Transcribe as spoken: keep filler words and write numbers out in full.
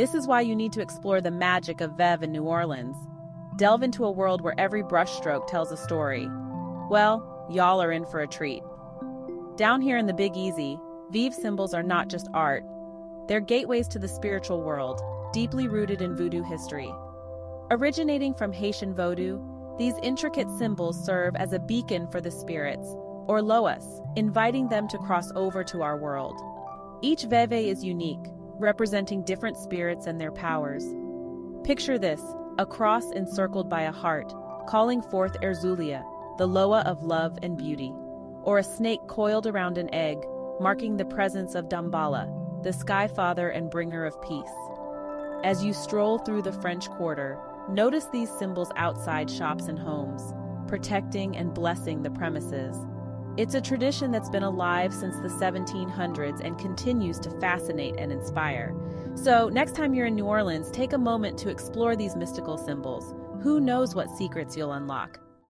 This is why you need to explore the magic of Veve in New Orleans. Delve into a world where every brushstroke tells a story. Well, y'all are in for a treat. Down here in the Big Easy, Veve symbols are not just art. They're gateways to the spiritual world, deeply rooted in voodoo history. Originating from Haitian voodoo, these intricate symbols serve as a beacon for the spirits, or loas, inviting them to cross over to our world. Each Veve is unique, representing different spirits and their powers. Picture this, a cross encircled by a heart, calling forth Erzulie, the loa of love and beauty, or a snake coiled around an egg, marking the presence of Damballa, the sky father and bringer of peace. As you stroll through the French Quarter, notice these symbols outside shops and homes, protecting and blessing the premises. It's a tradition that's been alive since the seventeen hundreds and continues to fascinate and inspire. So next time you're in New Orleans, take a moment to explore these mystical symbols. Who knows what secrets you'll unlock?